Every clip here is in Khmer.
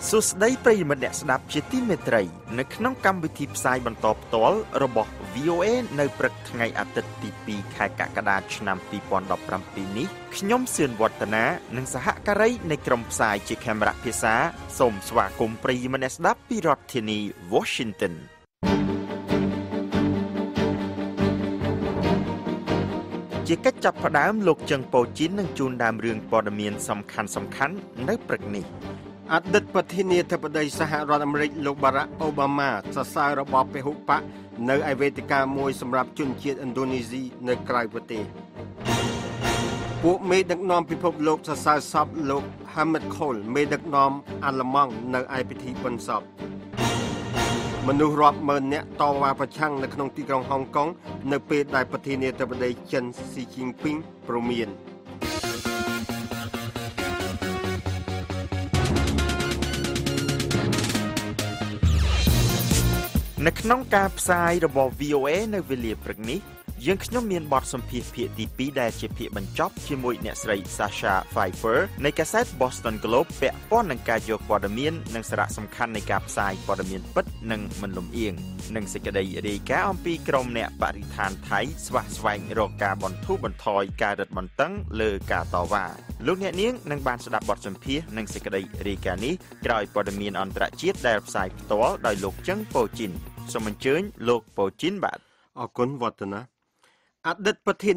Susday Praymanet Snap Chiti Metray, Naknongkam with Tip Siban Top Tall, Robo VOA, no Praknai at the Tipi Kakakadach Nampi Pond of Rampini, Knyom Sun Watana, Nansahakarai, Nekrom Sai Chikem Rapisa, Som Swakum Praymanet Snap Pirotini, Washington. Chappadam look junk pochin and Jundam Rung Podamian some can no pregnant. At that Patinia Tapaday Saharan Rate Look Barack Obama, Sasara Bape Hopa, no Avetica Moisam Rap Junkit and Donizi, no Crypate. What made the non people look to South Sub look Hamid Cole, made the nom Alamong, no IPT Bunsop. Manu Rob Mernet Tawa Pachang, the Knonti Gong Hong Kong, the paid by Patinia Tabaday Chen Si Jinping, Promian. Naknongkap side about VOA and Villier Prigny, Yunknomian bought some PPTP that Chipit Banchop, Chimoid Nesray Sasha Pfeiffer, Nakasat Boston Globe, Pet Pon and Kajo Podamian, Nansarat some Kanakap side Podamian, but Nung Manlum Ing, Nansakaday Reka on P. Cromnet Baritan Thai, Swaswang Roka Bontub and Toy, Garret Montang, Le Katawa. Look at Ning, Nanbansa bought some P. Nansakaday Rekani, Dry Podamian on Drachit, their side Toll, Dai Lok Jung Pochin. สมญเชิญលោកปอจินបាទអរគុណវឌ្ឍនា រវាងប្រទេ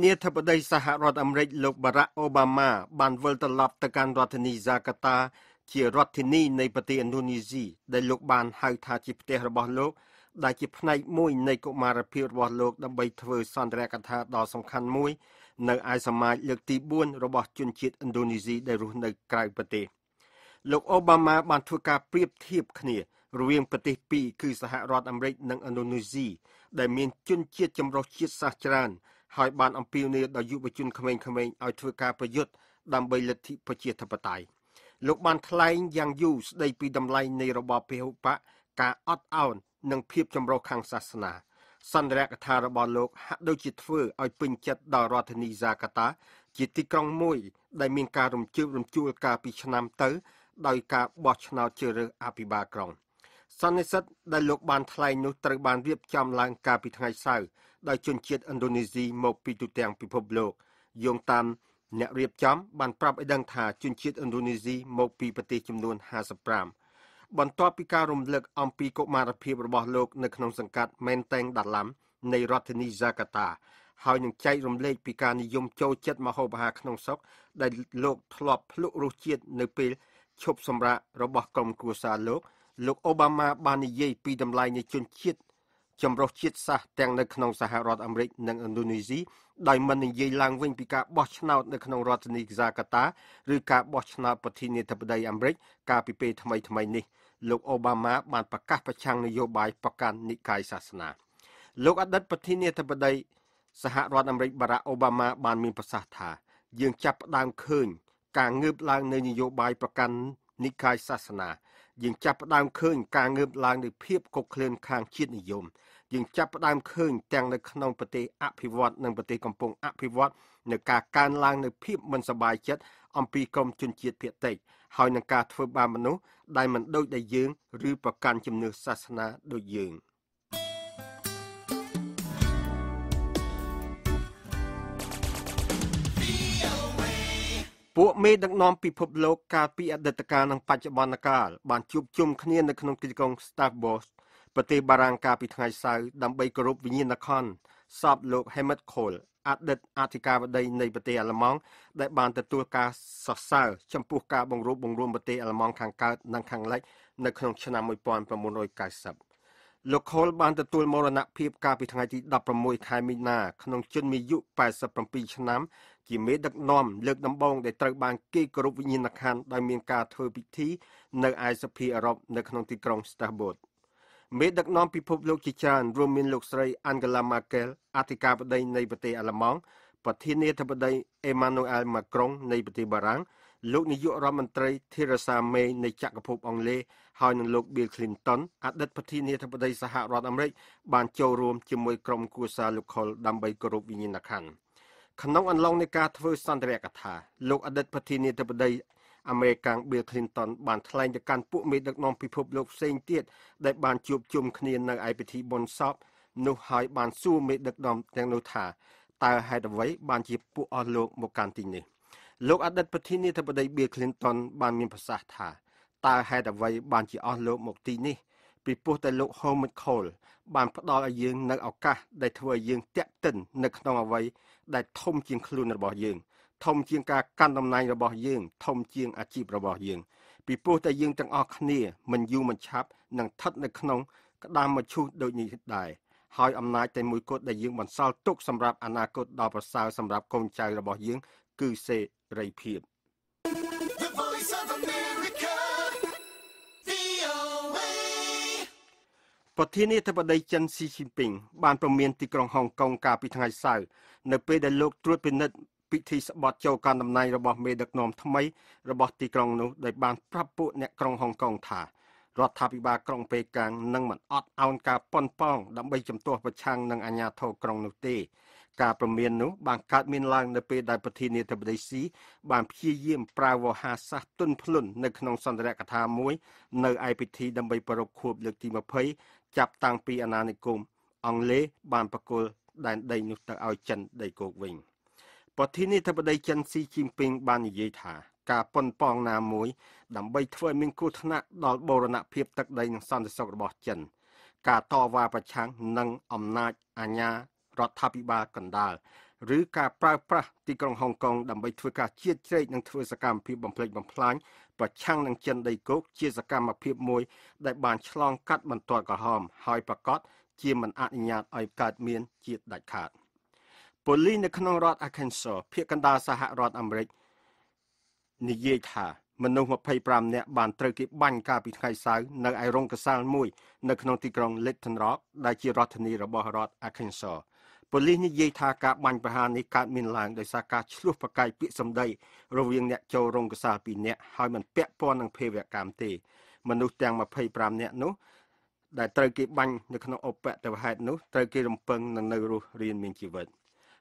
សពីរគឺសហរដ្ឋអាមេរិកនិងឥណ្ឌូនេស៊ីដែលមានជនជាតិចម្រុះជាតិសាសន៍ច្រើន សន្និសិទដែលលោកបានថ្លែងនោះត្រូវបានរៀបចំឡើងកាលពីថ្ងៃសៅរ៍ដោយជនជាតិឥណ្ឌូនេស៊ីមកពីទូទាំងពិភពលោកយោងតាមអ្នករៀបចំបានប្រាប់ឲ្យដឹងថាជនជាតិឥណ្ឌូនេស៊ីមកពីប្រទេសចំនួន 55 លោកអូបាម៉ាបាននិយាយពីតម្លៃនៃជនជាតិចម្រុះជាតិសាសន៍ទាំងនៅក្នុងសហរដ្ឋអាមេរិកនិងឥណ្ឌូនេស៊ីដោយមិននិយាយឡើងវិញពីការបោះឆ្នោតនៅក្នុងរដ្ឋនយោបាយប្រកាន់និកាយសាសនា យើងចាប់ផ្ដើមឃើញការងើបឡើងនៃភាពខុសឃ្លានខាងជាតិនិយម ពួកមេដឹកនាំពិភពលោកកាលពីអតីតកាលនិងបច្ចុប្បន្នកាលបានជួបជុំគ្នានៅក្នុងទីក្រុង Starbucks ប្រទេសបារាំងកាលពីថ្ងៃសៅរ៍ដើម្បីគោរពវិញ្ញាណក្ខន្ធសពលោក Helmut Kohl អតីតអធិការបតីនៃប្រទេសអាល្លឺម៉ង់ដែលបានទទួលការសរសើរចំពោះការបង្រួបបង្រួមប្រទេសអាល្លឺម៉ង់ខាងកើតនិងខាងលិចនៅក្នុងឆ្នាំ 1990 លោក Kohl បានទទួលមរណភាពកាលពីថ្ងៃទី 16 ខែមីនាក្នុងជនមានអាយុ 87 ឆ្នាំ ជាមេដឹកនាំលើកដំបូងដែលត្រូវបានគេគោរពវិញ្ញាណក្ខន្ធដោយមានការធ្វើពិធីនៅឯសភាអឺរ៉ុបនៅក្នុងទីក្រុង Strasbourg មេដឹកនាំពិភពលោកជាច្រើនរួមមានលោកស្រី Angela Merkel អធិការបតីនៃប្រទេសអាល្លឺម៉ង់ ប្រធានាធិបតី Emmanuel Macron នៃប្រទេសបារាំង លោកនាយករដ្ឋមន្ត្រី Theresa May នៃចក្រភពអង់គ្លេស ហើយនឹងលោក Bill Clinton អតីតប្រធានាធិបតីសហរដ្ឋអាមេរិក បានចូលរួមជាមួយក្រុមគ្រួសារលោក Kohl ដើម្បីគោរពវិញ្ញាណក្ខន្ធ ក្នុងអំឡុងនៃការធ្វើសន្ទរកថាលោកអតីតប្រធានាធិបតី อเมริกันบิลคลินตันบานทลายจากการปุ่มเมดักนองพิภพโลกเซียงเตียดได้บานจูบจุ่มคณีในไอพิธีบนซอบนุหายบานสู้เมดักนองแตงโนธาตายหายดับไว้บานจีบปุ่อโลกโมการตินีโลกอดัตประเทศนี้ทบได้บิลคลินตันบานมีภาษาธาตายหายดับไว้บานจีอโลกโมกตินีปีโป้แต่โลกโฮมโคลบานพดอยืงนักเอากะได้ทวยยืงแจกตินนักนองเอาไว้ได้ทมเชียงคลุนระบอยืงทมเชียงการกันตำนายระบอยืงทมเชียงอาชีพระบอยืงปีโป้แต่ยืงจังออกเนี่ยมันยูมันชับนังทัดนักนองก็ดามมาชูโดยนิดได้หอยอำนาจแต่มวยกดได้ยืงบันซาตุกสำหรับอนาคตดาวประสาวสำหรับกองใจระบอยืงคือเซไรเพียบประเทศนี้ทบได้จันซีชินปิงบานประเมียนตีกรองฮ่องกงกาปีทางไอเซาในเปได้โลกตรวจเป็นนัดพิธีสบอดเจ้าการดำเนินระบบเมดักนอมทำไมระบบตีกรองนู้ได้บานพระปุเนี่ยกรองฮ่องกงถ่ารัฐบาลกรองเปกังนั่งมันอดเอาการป้อนป้องดำไปจำตัวประชังนั่งอัญญาโทกรองนูเตการประเมียนนู้บางการเมียนลางในเปได้ประเทศนี้ทบได้ซีบานพี่เยี่ยมปราวหาสะต้นพลุนในขนมสันตระกถามวยในไอพิธีดำไปประโคบเลือกทีมาเพยจับตังปีอนานิคมอังเลบานปะโกลแดนได้นุตเอาจันได้โกวิงปะที่นี่ทบได้จันซีจิมปิงบานเยธากาปนปองนามวยดำใบถวยมิงกุธนะดอกโบรณะเพียบตักได้นังสันติสกบจันกาต่อวาประชังนังอำนาจอาญารัฐพิบาลกันดาลหรือการปราบปราตีกรองฮ่องกงดำไปถือการเชี่ยเชยนังถือสกรรมเพียบบำเพลย์บำพลายประชังนังเจนได้โกกเชี่ยสกรรมมาเพียบมวยได้บานฉลองกัดมันตัวกระหอมหอยประกอบเชี่ยมันอนุญาตไอการเมียนเชี่ยได้ขาดปลีในขนมรัฐอาร์แคนซอเพียกันดาสหรัฐอเมริกนิเยธามนุษย์มาภัยปรามเนี่ยบานเตรกิบันกาปิไคซาวในไอรงกระซานมวยในขนมตีกรองเล็ดทันร็อกได้เชี่ยรัฐนีระบอบรัฐอาร์แคนซอปลีนิเยธากาบันประหารในการมินลางโดยสากาชลุปกายปิสมได้ระเวียงเนี่ยโจรงกษาปีเนี่ยหอยมันเปะปอนังเพวกามเตมนุษย์แตงมาเพยปรามเนี่ยนุได้เตรกิบันในขนมอบแปะแต่ว่าเหตุนุเตรกิรำเพิงนังในรูเรียนมีชีวิต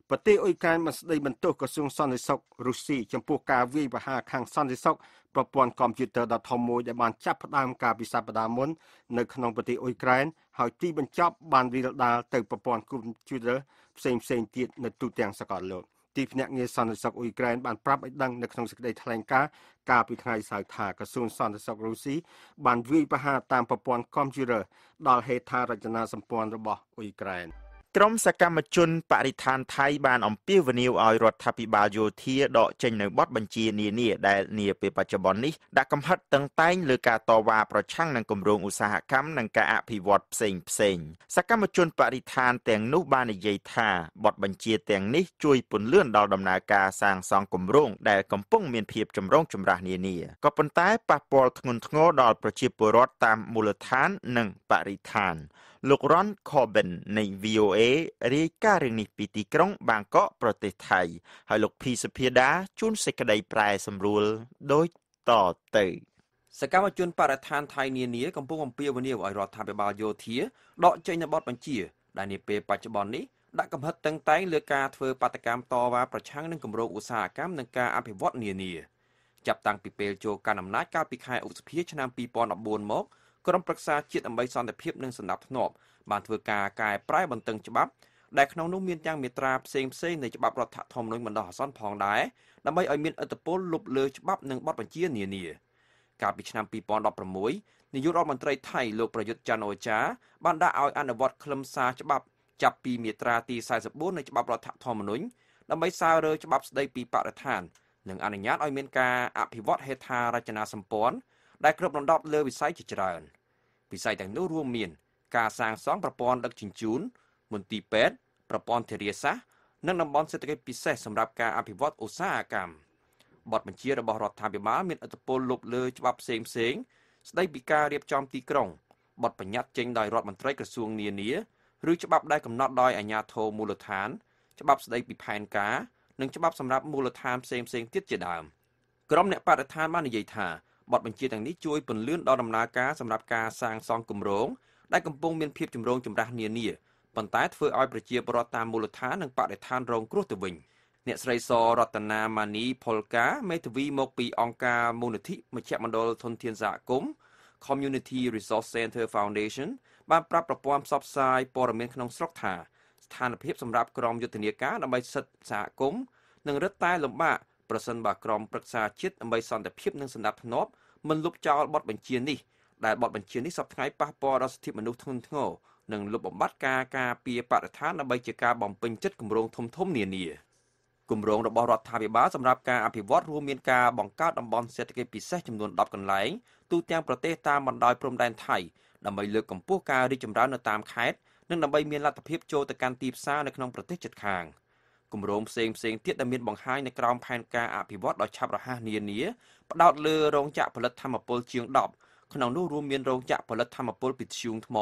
ปฏิอุยการมันได้บรรทุกกระทรวงสันติสุขรัสเซียจำพวกกาวีประหารข้างสันติสุขประปวนคอมพิวเตอร์ดัดทอมโมยได้บานจับตามกาปิซาปดามนในขนมปฏิอุยแกรนหอยที่บรรจับบานวีดาเติมประปวนคอมพิวเตอร์เซมเซนเตียในตุเตียงสกัดโลกที่พนักงานสันติสุขอุยแกรนบานปรับไอ้ดังในขนมสกัดได้แถลงการกาปิไทยสายถากระทรวงสันติสุขรัสเซียบานวีประหารตามประปวนคอมพิวเตอร์ดอลเฮธารัจนาสัมพันธ์ระบอบอุยแกรนกรมสกรรมชนปริธานไทยบานอมพิวนิวออยรัฐพิบาลโยเทียดอกเจนในบอสบัญชีนีเนียได้เนียไปปัจจุบันนี้ได้กำหัดตั้งแต่หรือการต่อว่าประชังนังกรมโรงอุตสาหกรรมนังการอภิวัตเซ็งเซ็งสกรรมชนปริธานแต่งนุบานเยธาบอสบัญชีแต่งนี้ช่วยปุ่นเลื่อนดาวดำนาการสร้างสองกรมโรงได้กำปุ่งเมียนเพียบจำโรงจำราเนียเนียก็ปุ่นใต้ปะปอลทงทงอดอกประชีพรอดตามมูลฐานนังปริธานลูกร้อนคอเบนใน VOA เรียกการเรื่องนี้ปีติกรงบางเกาะประเทศไทยให้ลูกพีสเพียดาจุนเสกได้ปลายสำรูลโดยต่อเตยสกาวจุนปารทานไทยเนียเนียกำปุ่งอมเปียวเนียวไอรอดทาเปบาโยเทียดอกใจนบอดบัญชีได้ในเปปัจจุบันนี้ได้กำหัดตั้งแต่เลือกการเทอปฏิกรรมต่อว่าประชังนังกำโรงอุตสาหกรรมนังการอภิวัตเนียเนียจับตังปีเปโจการอำนาจการปีคายอุตสาหกรรมปีปอนอบวนมกกรมปรึกษาจิตอันใบซอนแต่เพียบหนึ่งสนับสนบบานเถื่อกากายปลายบนตึงฉบับได้ขนมนุ่มเมียนจังเมตราเซมเซในฉบับรัฐธรรมนูญบรรดาซ่อนพองได้ดับใบออยเมียนอัตโปลหลบเลือฉบับหนึ่งบอดปัญชีเนียเนียการพิจารณาปีปอนดอกประมุยนายกรัฐมนตรีไทยโลกประยุทธ์จันทร์โอชาบรรดาเอาอันดับวัดคลำซาฉบับจับปีเมตราตีสายสบู่ในฉบับรัฐธรรมนูญดับใบซาเรือฉบับในปีปะรัฐานหนึ่งอนุญาตออยเมียนกาอภิวัตเฮธาราชนาสัมปอนได้ครบลำดับเลือวิสัยจิตรานวิสัยแต่งนู้ร่วมเมียนการสร้างสองประปอนดักจิงจูนมนตีเป็ดประปอนเทเรียซะนั่งนำบอลเศรษฐกิจพิเศษสำหรับการอภิวัตอุตสาหกรรมบอดบัญชีระบอบรัฐธรรมนูญเมียนอัตโปลบเลือฉบับเสียงเสียงได้ปีการเรียบจอมตีกรงบอดปัญญัติเจงได้รัฐมนตรีกระทรวงเนียเนียหรือฉบับได้กำหนดได้อัญญาโทมูลฐานฉบับได้ปีแผนกาหนึ่งฉบับสำหรับมูลฐานเสียงเสียงเทียดเจดามกรมเนี่ยปฏิทานบ้านใหญ่ท่าบอดบัญชีต่างนี้ช่วยปนเลื่อนดอดำนาการสำหรับการสร้างซองกลุ่มโรงได้กำปงเมียนเพียบจำโรงจำราเนียเนียปันตายเฟื่อออยประเจียบรอตามมูลฐานหนังปะได้ทานโรงกรุตะวิง អ្នកស្រីសរតនាម៉ានីផលកាមេធាវីមកពីអង្គការមូលនិធិមជ្ឈមណ្ឌលធនធានសហគមន៍ Community Resource Center Foundation បានប្រាប់ប្រព័ន្ធផ្សព្វផ្សាយព័ត៌មានក្នុងស្រុកថាស្ថានភាពសម្រាប់ក្រុមយុទ្ធនាការដើម្បីសិទ្ធិសហគមន៍នឹងរឹតតែលំបាកប្រសិនបើក្រុមប្រឹក្សាជាតិដើម្បីសន្តិភាពនិងសណ្ដាប់ធ្នាប់មិនលុបចោលបទបញ្ជានេះដែលបទបញ្ជានេះសពថ្ងៃប៉ះពាល់ដល់សិទ្ធិមនុស្សធ្ងន់ធ្ងរនិងលុបបំបាត់ការការពារបរិស្ថានដើម្បីជាការបំពេញចិត្តគម្រោងធំធំនានាគម្រោងរបស់រដ្ឋាភិបាលសម្រាប់ការអភិវឌ្ឍរួមមានការបង្កើតតំបន់សេដ្ឋកិច្ចពិសេសចំនួន10កន្លែងទូទាំងប្រទេសតាមបណ្ដោយព្រំដែនថៃដើម្បីលើកកម្ពស់ការរីកចម្រើននៅតាមខេត្តនិងដើម្បីមានលទ្ធភាពចូលទៅកាន់ទីផ្សារនៅក្នុងប្រទេសជិតខាងគម្រោងផ្សេងទៀតដែលមានបង្ហាញនៅក្រោមផែនការអភិវឌ្ឍដោយឆាប់រហ័សនានាផ្ដោតលើរោងចក្រផលិតធម្មពលជាង10ក្នុងនោះរួមមានរោងចក្រផលិតធម្មពលពីធ្យូងថ្ម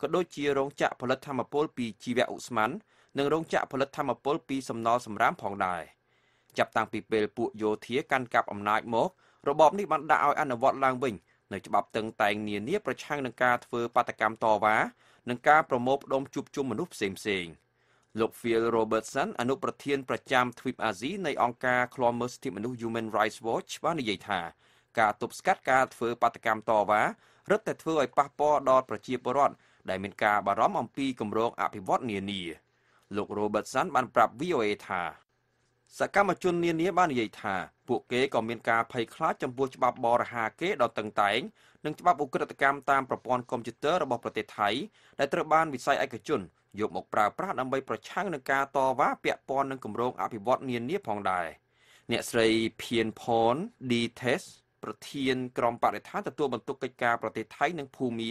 ក៏ដូចជារោងចក្រផលិតធម្មពលពីជីវៈឧស្ម័ននិងរោងចក្រផលិតធម្មពលពីសំណល់សំរាមផងដែរចាប់តាំងពីពេលពួកយោធាកាន់កាប់អំណាចមករបបនេះបានដាក់ឲ្យអនុវត្តឡើងវិញនៅច្បាប់តឹងតែងនានាប្រឆាំងនឹងការធ្វើបាតកម្មតវ៉ានិងការប្រមូលផ្ដុំជួបជុំមនុស្សផ្សេងលោក Phil Robertson អនុប្រធានប្រចាំទ្វីបអាស៊ីនៃអង្គការឃ្លាំមើលសិទ្ធិមនុស្ស Human Rights Watch បាននិយាយថាការទប់ស្កាត់ការធ្វើបាតកម្មតវ៉ារឹតតែធ្វើឲ្យប៉ះពាល់ដល់ប្រជាពលរដ្ឋដែលមានការបារម្ភអំពីគម្រោងអភិវឌ្ឍន៍នានាលោក Robertson បានប្រាប់ VOA ថាសកម្មជននានាបាននិយាយថាពួកគេក៏មានការភ័យខ្លាចចំពោះច្បាប់បរិហាគេដ៏តឹងតែងនិងច្បាប់ឧក្រិដ្ឋកម្មតាមប្រព័ន្ធកុំព្យូទ័ររបស់ប្រទេសថៃដែលត្រូវបានវិស័យឯកជនយកមកប្រើប្រាស់ដើម្បីប្រឆាំងនឹងការតវ៉ាពាក់ព័ន្ធនឹងគម្រោងអភិវឌ្ឍន៍នានាផងដែរអ្នកស្រីភៀនផនឌីថេសប្រធានក្រុមបរិស្ថានទទួលបន្ទុកកិច្ចការប្រទេសថៃនិងភូមា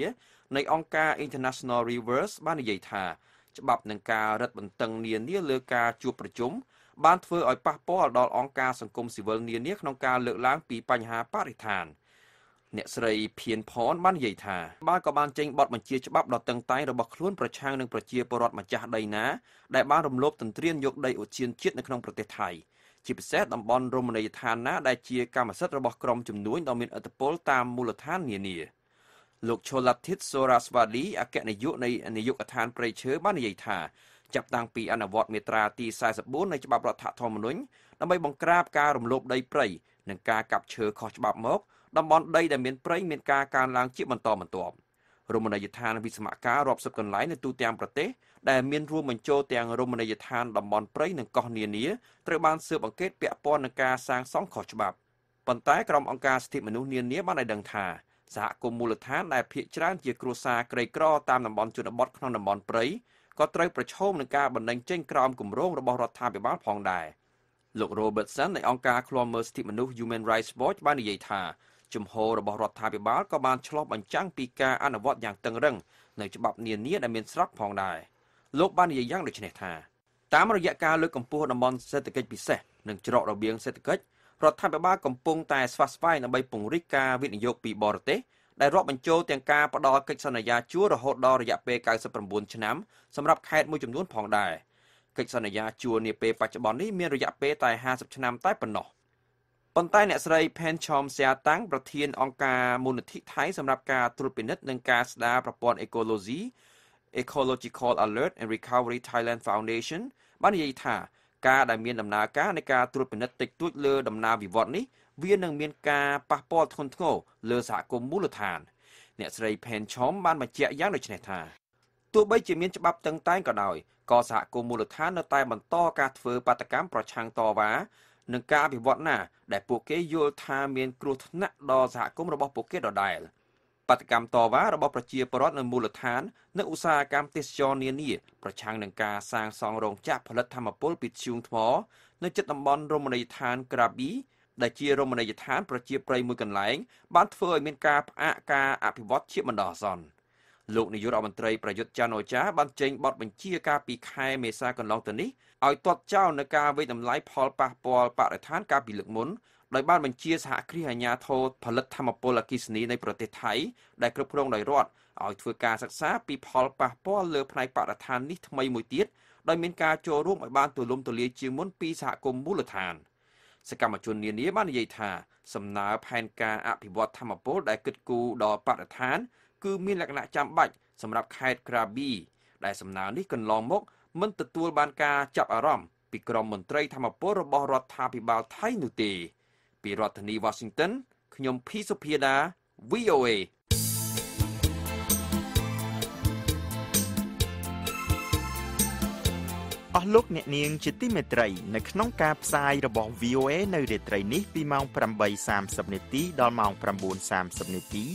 នៃអង្គការ International Rivers បាននិយាយថាច្បាប់នឹងការរឹតបន្តឹងនានាលើការជួបប្រជុំបានធ្វើឲ្យប៉ះពាល់ដល់អង្គការសង្គមស៊ីវិលនានាក្នុងការលើកឡើងពីបញ្ហាបរិស្ថានអ្នកស្រីភៀនផនបាននិយាយថាបានក៏បានចេញបទបញ្ជាច្បាប់ដ៏តឹងតែងរបស់ខ្លួនប្រឆាំងនឹងប្រជាពលរដ្ឋម្ចាស់ដីណាដែលបានរំលោភទន្ទ្រានយកដីឧទ្យានជាតិនៅក្នុងប្រទេសថៃជាពិសេសតំបន់រមណីយដ្ឋានណាដែលជាកម្មសិទ្ធិរបស់ក្រុមជំនួញដ៏មានឥទ្ធិពលតាមមូលដ្ឋាននានាលោកឆូឡាធីតសូរ៉ាស្វាឌីអគ្គនាយកនៃនាយកដ្ឋានព្រៃឈើបាននិយាយថាចាប់តាំងពីអនុវត្តមាត្រាទី44នៃច្បាប់រដ្ឋធម្មនុញ្ញដើម្បីបង្ក្រាបការរំលោភដីព្រៃនិងការកាប់ឈើខុសច្បាប់មកតំបន់ដីដែលមានព្រៃមានការកើនឡើងជាបន្តបន្ទាប់រមណីយដ្ឋានវិស្មការរាប់សិបកន្លែងនៅទូទាំងប្រទេសដែលមានរួមបញ្ចូលទាំងរមណីយដ្ឋានតំបន់ព្រៃនិងកោះនានាត្រូវបានស៊ើបអង្កេតពាក់ព័ន្ធនឹងការសាងសង់ខុសច្បាប់ប៉ុន្តែក្រុមអង្គការសិទ្ធិមនុស្សនានាបានឲ្យដឹងថាសហគមន៍មូលដ្ឋានដែលភាគច្រើនជាគ្រួសារក្រីក្រតាមតំបន់ជនបទក្នុងតំបន់ព្រៃក៏ត្រូវប្រឈមនឹងការបណ្តេញចេញក្រោមគម្រោងរបស់រដ្ឋាភិបាលផងដែរលោក Robertson នៃអង្គការឃ្លាំមើលសិទ្ធិមនុស្ស Human Rights Watch បាននិយាយថាជំហររបស់រដ្ឋាភិបាលក៏បានឆ្លុះបញ្ចាំងពីការអនុវត្តយ៉ាងតឹងរឹងនៅច្បាប់នានាដែលមានស្រាប់ផងដែរលោកបាននិយាយយ៉ាងដូចនេះថាតាមរយៈការលើកកម្ពស់តំបន់សេដ្ឋកិច្ចពិសេសនិងច្រករបៀងសេដ្ឋកិច្ចរដ្ឋាភិបាលកំពុងតែស្វាស្វែងដើម្បីពង្រីកការវិនិយោគពីបរទេសដែលរាប់បញ្ចូលទាំងការផ្ដល់កិច្ចសន្យាជួលរហូតដល់រយៈពេល99ឆ្នាំសម្រាប់ខេត្តមួយចំនួនផងដែរកិច្ចសន្យាជួលនាពេលបច្ចុប្បន្ននេះមានរយៈពេលតែ50ឆ្នាំតែប៉ុណ្ណោះប៉ុន្តែអ្នកស្រី Pen Chom Sia Tang ប្រធានអង្គការមូលនិធិថៃសម្រាប់ការត្រួតពិនិត្យនិងការស្ដារប្រព័ន្ធ Ecological Alert and Recovery Thailand Foundation បាននិយាយថាការដែលមានដំណើរការនៃការត្រួតពិនិត្យតិចតួចលើដំណើរវិវត្តនេះវានឹងមានការប៉ះពាល់ធ្ងន់ធ្ងរលើសហគមន៍មូលដ្ឋានអ្នកស្រី Pen Chom បានបញ្ជាក់យ៉ាងដូចនេះថាទោះបីជាមានច្បាប់តឹងតែងក៏ដោយក៏សហគមន៍មូលដ្ឋាននៅតែបន្តការធ្វើបាតកម្មប្រឆាំងតវ៉ានឹងការអភិវឌ្ឍណាដែលពួកគេយល់ថាមានគ្រោះថ្នាក់ដល់សហគមន៍របស់ពួកគេដដែលបាតកម្មតវ៉ារបស់ប្រជាពលរដ្ឋនៅមូលដ្ឋាននិងឧស្សាហកម្មទេសចរណ៍នានាប្រឆាំងនឹងការសាងសង់រោងចក្រផលិតធម្មពលពីធ្យូងថ្មនៅជិតតំបន់រមណីយដ្ឋានក្រាប៊ីដែលជារមណីយដ្ឋានប្រជាប្រិយមួយកន្លែងបានធ្វើឲ្យមានការផ្អាកការអភិវឌ្ឍជាបណ្ដោះអាសន្នលោកនាយករដ្ឋមន្ត្រីប្រយុទ្ធច័ន្ទអូចាបានចេញបទបញ្ជាការពីខែមេសាកន្លងទៅនេះឲ្យទាត់ចោលនឹងការវិតម្លៃផលប៉ះពាល់បរិស្ថានកាលពីលើកមុនដោយបានបញ្ជាសហគ្រាសអាជ្ញាធរផលិតធម្មពលអគ្គិសនីនៃប្រទេសថៃដែលគ្រប់គ្រងដោយរដ្ឋឲ្យធ្វើការសិក្សាពីផលប៉ះពាល់លើផ្នែកបរិស្ថាននេះថ្មីមួយទៀតដោយមានការចូលរួមឲ្យបានទូលំទូលាយជាងមុនពីសហគមន៍មូលដ្ឋានសកម្មជននានាបាននិយាយថាសំណើផែនការអភិវឌ្ឍធម្មពលដែលគិតគូរដល់បរិស្ថានគឺមានលក្ខណៈចាំបាច់សម្រាប់ខេត្តក្រាប៊ីដែលសំណើនេះកន្លងមកមិនទទួលបានការចាប់អារម្មណ៍ ពីក្រមមន្ត្រីធម្មពលរបស់រដ្ឋាភិបាលថៃនោះទេពីរដ្ឋធានី Washington ខ្ញុំភីសុភាដា VOAអស់លោកអ្នកនាងជាទីមេត្រីនៅក្នុងការផ្សាយរបស់ VOA នៅរាត្រីនេះពីម៉ោង 8:30 នាទីដល់ម៉ោង 9:30 នាទី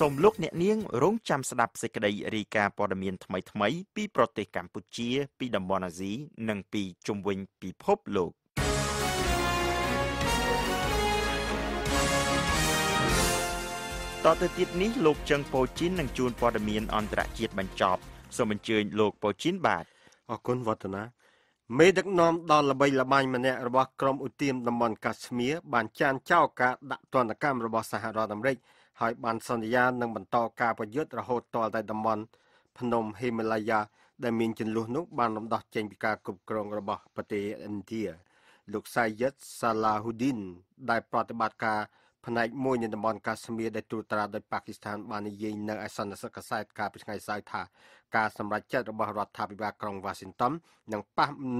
សូមលោកអ្នកនាងរងចាំស្ដាប់សេចក្តីរាយការណ៍ព័ត៌មានថ្មីៗពីប្រទេសកម្ពុជាពីតំបន់អាស៊ីនិងពីជុំវិញពិភពលោកតទៅទៀតនេះលោកចឹងប៉ូជីននឹងជួនព័ត៌មានអន្តរជាតិបញ្ចប់សូមអញ្ជើញលោកប៉ូជីនបាទអរគុណវឌ្ឍនាមេដឹកនាំដល់ល្បីល្បាញម្នាក់របស់ក្រុមឧទាមតំបន់កាស្មៀរបានចានចោលការដាក់ទណ្ឌកម្មរបស់សហរដ្ឋអាមេរិកហើយបានសន្យានឹងបន្តការប្រយុទ្ធរហូតទាល់តែតំបន់ភ្នំហីម៉ាឡាយ៉ាដែលមានចន្លោះនោះបានរំដោះចេញពីការគ្រប់គ្រងរបស់ប្រទេសឥណ្ឌាលោកសាយិតសាឡាហ៊ូឌីនដែលប្រតិបត្តិការផ្នែកមួយនៃតំបន់កាស្មៀរដែលត្រួតត្រាដោយប៉ាគីស្ថានបាននិយាយនៅឯសន្និសីទកាសែតកាលពីថ្ងៃសៅរ៍ថាការសម្រេចចិត្តរបស់រដ្ឋាភិបាលក្រុង Washington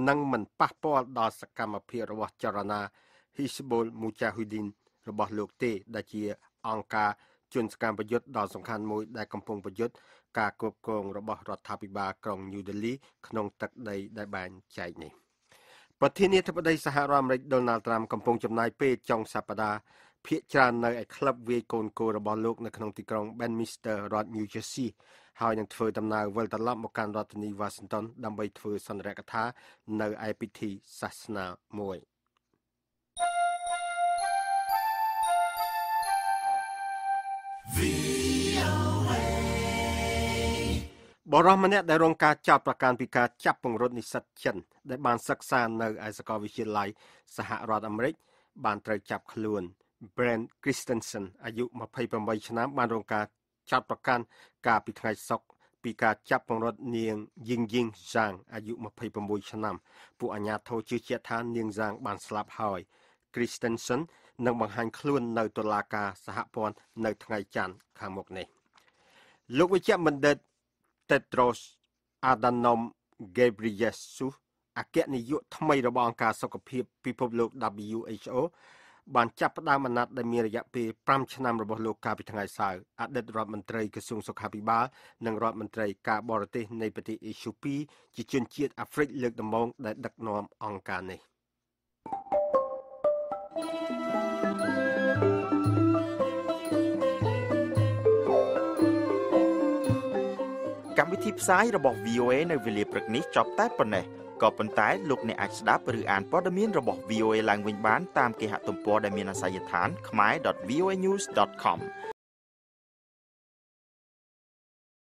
នឹងមិនប៉ះពាល់ដល់សកម្មភាពរបស់ចរណា Hizbul Mujahideen របស់លោកទេដែលជាអង្គការជនសកម្មប្រយុទ្ធដ៏សំខាន់មួយដែលកំពុងប្រយុទ្ធការគ្រប់គ្រងរបស់រដ្ឋាភិបាលក្រុង New Delhi ក្នុងទឹកដីដែលបានចែកនេះប្រធានាធិបតីសហរដ្ឋអាមេរិក Donald Trump កំពុងចំណាយពេលចុងសប្តាហ៍ភាគច្រើននៅឯក្លឹបវាយកូនគោរបស់លោកនៅក្នុងទីក្រុង Bedminster រដ្ឋ New Jersey ហើយនឹងធ្វើដំណើរវិលត្រឡប់មកកាន់រដ្ឋធានី Washington ដើម្បីធ្វើសន្ទរកថានៅឯពិធីសាសនាមួយបរិមាណអ្នកដែលរងការចោទប្រកាន់ពីការចាប់ពង្រត់និស្សិតចិនដែលបានសិក្សានៅឯសាកលវិទ្យាល័យសហរដ្ឋអាមេរិកបានត្រូវចាប់ខ្លួន Brent Christensen អាយុ28ឆ្នាំបានរងការចាប់ប្រកាន់កាលពីថ្ងៃសុក្រពីការចាប់ពង្រត់នាង Ying Zhang អាយុ26ឆ្នាំពួកអាជ្ញាធរជឿជាក់ថានាង Zhang បានស្លាប់ហើយ Christensen នឹងបង្ហាញខ្លួននៅតុលាការសហព័ន្ធនៅថ្ងៃច័ន្ទខាងមុខនេះលោកវេជ្ជបណ្ឌិត Tedros Adhanom Ghebreyesus អគ្គនាយកថ្មីរបស់អង្គការសុខភាពពិភពលោក WHOបានចាប់ផ្ដើមអាណត្តិដែលមានរយៈពេល5ឆ្នាំរបស់លោកកាលពីថ្ងៃសៅរ៍អតីតរដ្ឋមន្ត្រីក្រសួងសុខាភិបាលនិងរដ្ឋមន្ត្រីការបរទេសនៃប្រទេសអេស្យូពីជាជនជាតិអាហ្វ្រិកលើកដំបូងដែលដឹកនាំអង្គការនេះកម្មវិធីផ្សាយរបស់ VOA នៅវេលាព្រឹកនេះចប់តែប៉ុណ្ណេះក៏ប៉ុន្តែលោកអ្នកអាចស្ដាប់ឬអានព័ត៌មានរបស់ VOA ឡើងវិញបានតាមគេហទំព័រដែលមានអាសយដ្ឋាន khmae.voanews.com